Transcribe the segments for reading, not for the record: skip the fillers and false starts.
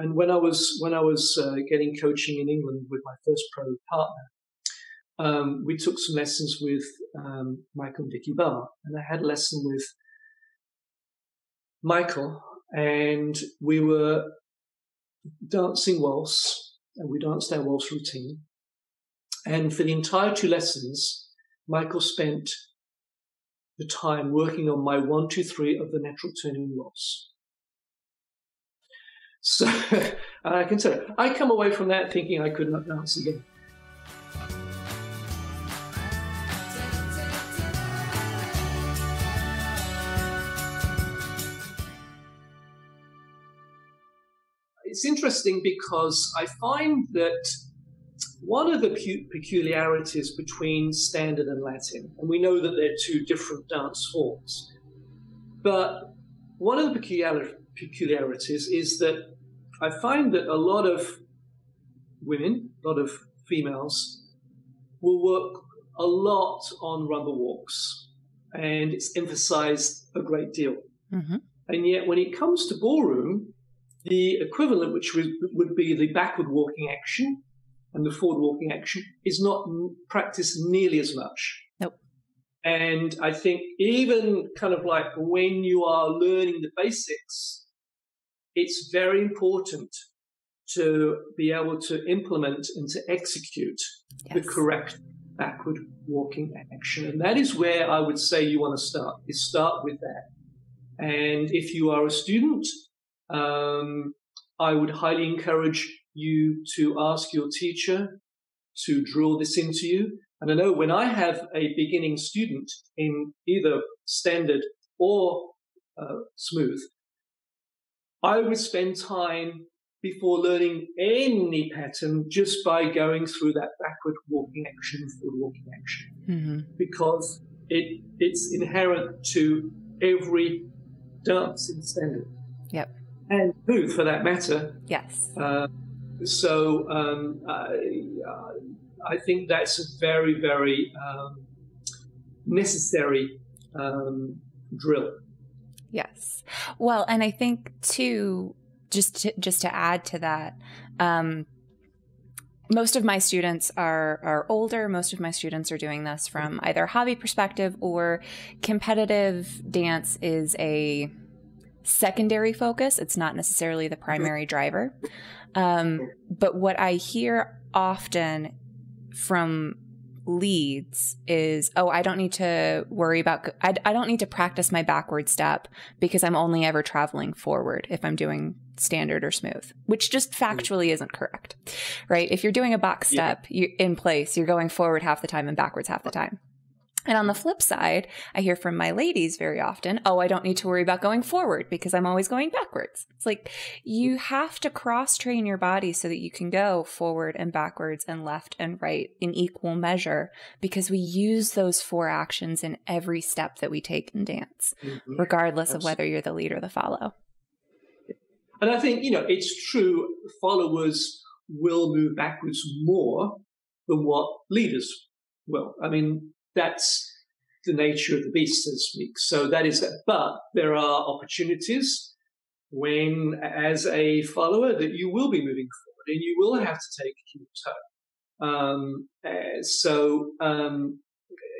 And when I was getting coaching in England with my first pro partner, we took some lessons with Michael and Dickie Barr, and I had a lesson with Michael, and we were dancing waltz, and we danced our waltz routine. And for the entire two lessons, Michael spent the time working on my 1, 2, 3 of the natural turning waltz. So I can tell you, I come away from that thinking I could not dance again. It's interesting because I find that one of the peculiarities between standard and Latin, and we know that they're two different dance forms, but one of the peculiarities is that I find that a lot of women, a lot of females, will work a lot on rumba walks, and it's emphasized a great deal. Mm-hmm. And yet when it comes to ballroom, the equivalent, which would be the backward walking action and the forward walking action, is not practiced nearly as much. Nope. And I think even kind of like when you are learning the basics, it's very important to be able to implement and to execute the correct backward walking action. And that is where I would say you want to start, is start with that. And if you are a student, I would highly encourage you to ask your teacher to drill this into you. And I know when I have a beginning student in either standard or smooth, I would spend time before learning any pattern just by going through that backward walking action, forward walking action, mm-hmm. because it's inherent to every dance in standard. Yep. And food, for that matter. Yes. I think that's a very, very necessary drill. Yes. Well, and I think too, just to add to that, most of my students are older. Most of my students are doing this from either hobby perspective, or competitive dance is a secondary focus. It's not necessarily the primary driver. But what I hear often from leads is, oh, I don't need to worry about, I don't need to practice my backward step because I'm only ever traveling forward if I'm doing standard or smooth, which just factually isn't correct, right? If you're doing a box step in place, you're going forward half the time and backwards half the time. And on the flip side, I hear from my ladies very often, oh, I don't need to worry about going forward because I'm always going backwards. It's like, you have to cross train your body so that you can go forward and backwards and left and right in equal measure, because we use those four actions in every step that we take in dance, mm-hmm. regardless of whether you're the lead or the follow. And I think, you know, it's true, followers will move backwards more than what leaders will. I mean, that's the nature of the beast, so to speak. So that is that. But there are opportunities when, as a follower, that you will be moving forward and you will have to take a heel toe.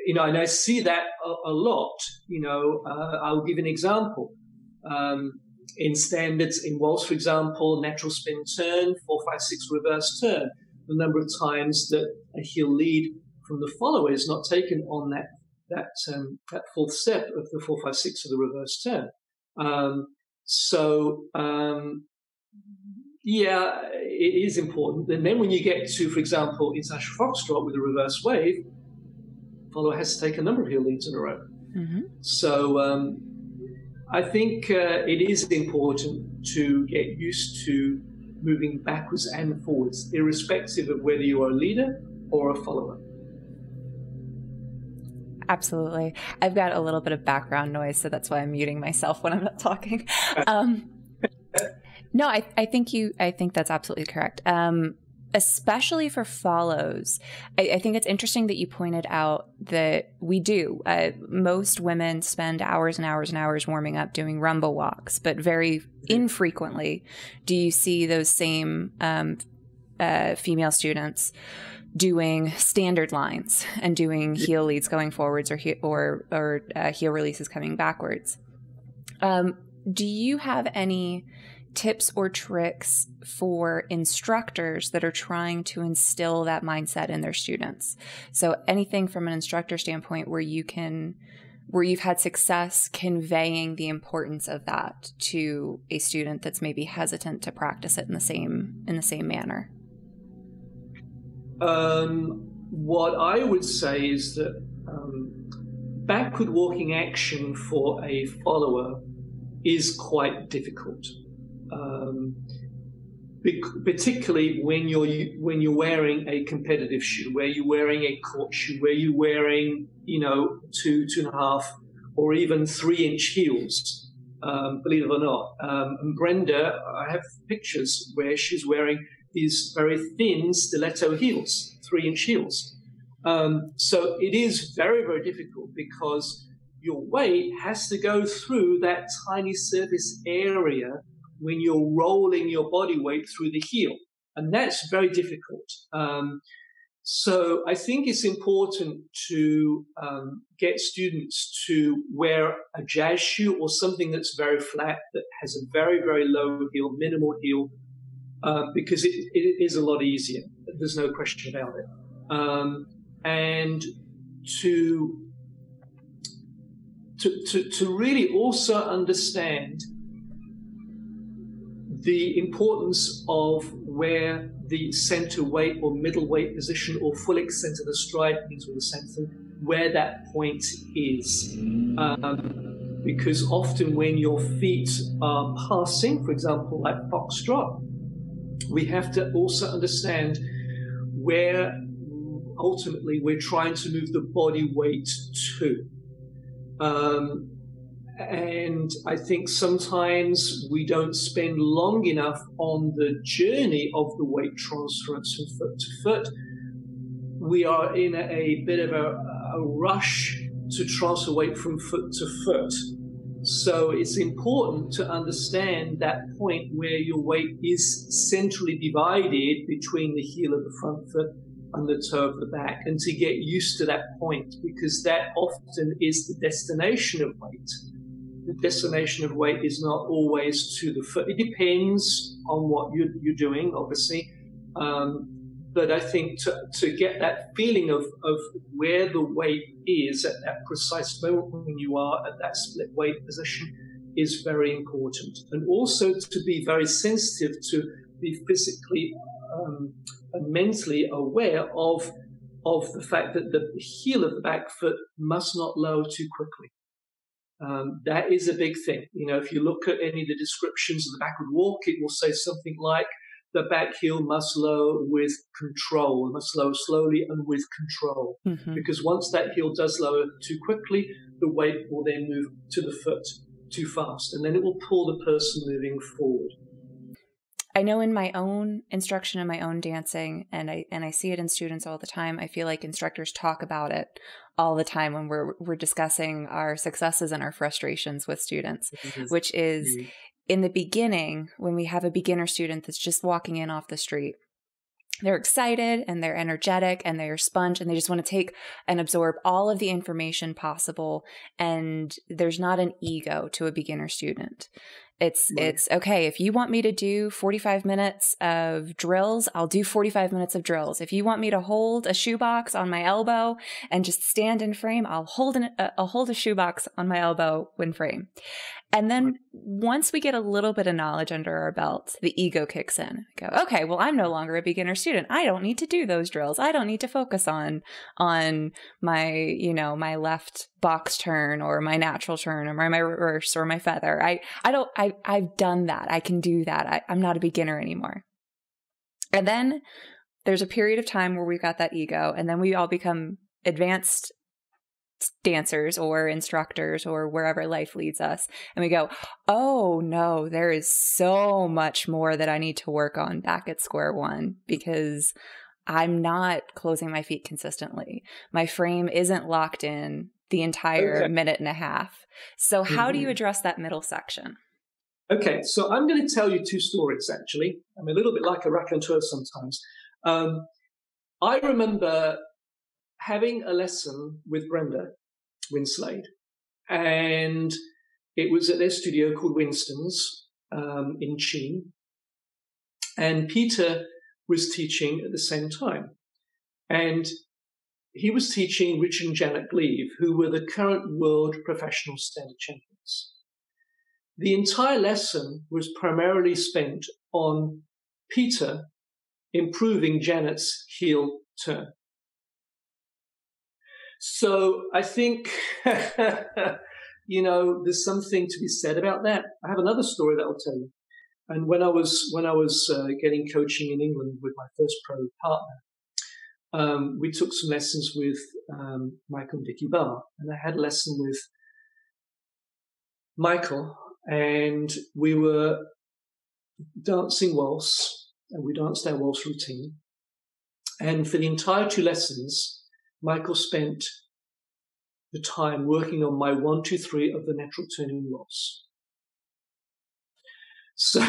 You know, and I see that a lot. You know, I'll give an example. In standards, in waltz, for example, natural spin turn, 4, 5, 6 reverse turn. The number of times that a heel lead from the follower is not taken on that fourth step of the 4, 5, 6 of the reverse turn. Yeah, it is important. And then when you get to, for example, international foxtrot with a reverse wave, follower has to take a number of heel leads in a row. Mm-hmm. So I think it is important to get used to moving backwards and forwards, irrespective of whether you are a leader or a follower. Absolutely. I've got a little bit of background noise, so that's why I'm muting myself when I'm not talking. No, I think that's absolutely correct. especially for follows. I think it's interesting that you pointed out that we do. Most women spend hours and hours and hours warming up doing rumble walks, but very infrequently do you see those same female students doing standard lines and doing heel leads going forwards or heel releases coming backwards. Do you have any tips or tricks for instructors that are trying to instill that mindset in their students? So anything from an instructor standpoint where you can, where you've had success conveying the importance of that to a student that's maybe hesitant to practice it in the same manner? What I would say is that backward walking action for a follower is quite difficult. Particularly when you're wearing a competitive shoe, where you're wearing a court shoe, where you're wearing, you know, 2, 2.5, or even 3-inch heels, believe it or not. And Brenda, I have pictures where she's wearing these very thin stiletto heels, 3-inch heels. So it is very, very difficult because your weight has to go through that tiny surface area when you're rolling your body weight through the heel. And that's very difficult. So I think it's important to get students to wear a jazz shoe or something that's very flat, that has a very, very low heel, minimal heel, because it is a lot easier. There's no question about it. And to really also understand the importance of where the center weight or middle weight position or full extent of the stride is, or the center, where that point is. Because often when your feet are passing, for example, like foxtrot, we have to also understand where ultimately we're trying to move the body weight to. And I think sometimes we don't spend long enough on the journey of the weight transference from foot to foot. We are in a bit of a rush to transfer weight from foot to foot. So it's important to understand that point where your weight is centrally divided between the heel of the front foot and the toe of the back, and to get used to that point, because that often is the destination of weight. The destination of weight is not always to the foot. It depends on what you're doing, obviously. But I think to get that feeling of where the weight is at that precise moment when you are at that split weight position is very important. And also to be very sensitive, to be physically and mentally aware of the fact that the heel of the back foot must not lower too quickly. That is a big thing. You know, if you look at any of the descriptions of the backward walk, it will say something like the back heel must lower with control, it must lower slowly and with control. Mm-hmm. Because once that heel does lower too quickly, the weight will then move to the foot too fast, and then it will pull the person moving forward. I know in my own instruction and my own dancing, and I see it in students all the time, I feel like instructors talk about it all the time when we're discussing our successes and our frustrations with students, which is in the beginning, when we have a beginner student that's just walking in off the street, they're excited and they're energetic and they're sponge and they just want to take and absorb all of the information possible. And there's not an ego to a beginner student. It's okay. If you want me to do 45 minutes of drills, I'll do 45 minutes of drills. If you want me to hold a shoebox on my elbow and just stand in frame, I'll hold a shoebox on my elbow when frame. And then once we get a little bit of knowledge under our belt, the ego kicks in. I go, okay, well, I'm no longer a beginner student. I don't need to do those drills. I don't need to focus on my, you know, my left box turn or my natural turn or my reverse or my feather. I've done that. I can do that. I'm not a beginner anymore. And then there's a period of time where we've got that ego, and then we all become advanced dancers or instructors or wherever life leads us, and we go, oh no, there is so much more that I need to work on back at square one, because I'm not closing my feet consistently. My frame isn't locked in the entire minute and a half. So how do you address that middle section? Okay, so I'm going to tell you two stories, actually. I'm a little bit like a raconteur sometimes. I remember having a lesson with Brenda Winslade, and it was at their studio called Winston's in Sheen, and Peter was teaching at the same time. And he was teaching Rich and Janet Gleave, who were the current world professional standard champions. The entire lesson was primarily spent on Peter improving Janet's heel turn. So I think, you know, there's something to be said about that. I have another story that I'll tell you. And when I was getting coaching in England with my first pro partner, we took some lessons with Michael and Dickie Barr, and I had a lesson with Michael, and we were dancing waltz, and we danced our waltz routine. And for the entire two lessons, Michael spent the time working on my 1, 2, 3 of the natural turning waltz. So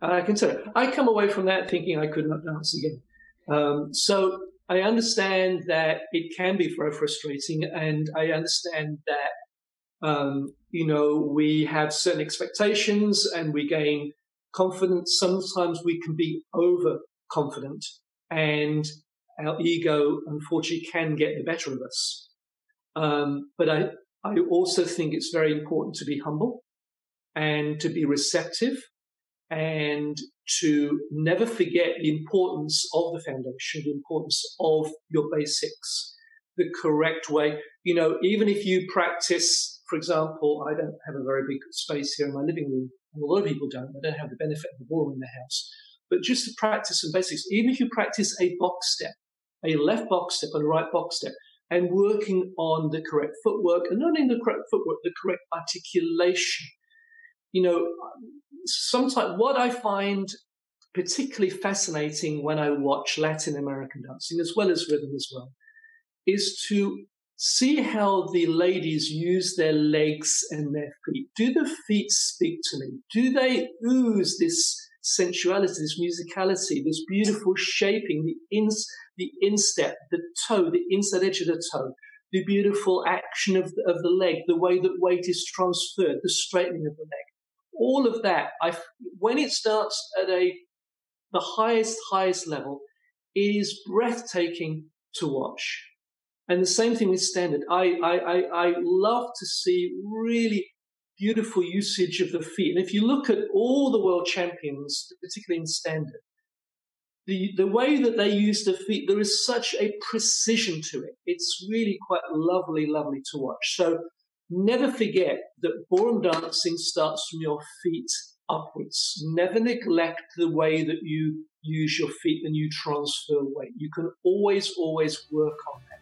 I can tell you, I come away from that thinking I could not dance again. So I understand that it can be very frustrating, and I understand that, you know, we have certain expectations and we gain confidence. Sometimes we can be overconfident, and our ego, unfortunately, can get the better of us. But I also think it's very important to be humble and to be receptive, and to never forget the importance of the foundation, the importance of your basics, the correct way. You know, even if you practice, for example, I don't have a very big space here in my living room. A lot of people don't. They don't have the benefit of the wall in the house. But just to practice some basics, even if you practice a box step, a left box step and a right box step, and working on the correct footwork, and not only the correct footwork, the correct articulation. You know, sometimes what I find particularly fascinating when I watch Latin American dancing, as well as rhythm as well, is to see how the ladies use their legs and their feet. Do the feet speak to me? Do they ooze this sensuality, this musicality, this beautiful shaping, the instep, the toe, the inside edge of the toe, the beautiful action of the leg, the way that weight is transferred, the straightening of the leg? All of that, when it starts at the highest level, it is breathtaking to watch. And the same thing with standard. I love to see really beautiful usage of the feet. And if you look at all the world champions, particularly in standard, the way that they use the feet, there is such a precision to it. It's really quite lovely to watch. So never forget that ballroom dancing starts from your feet upwards. Never neglect the way that you use your feet and you transfer weight. You can always work on that.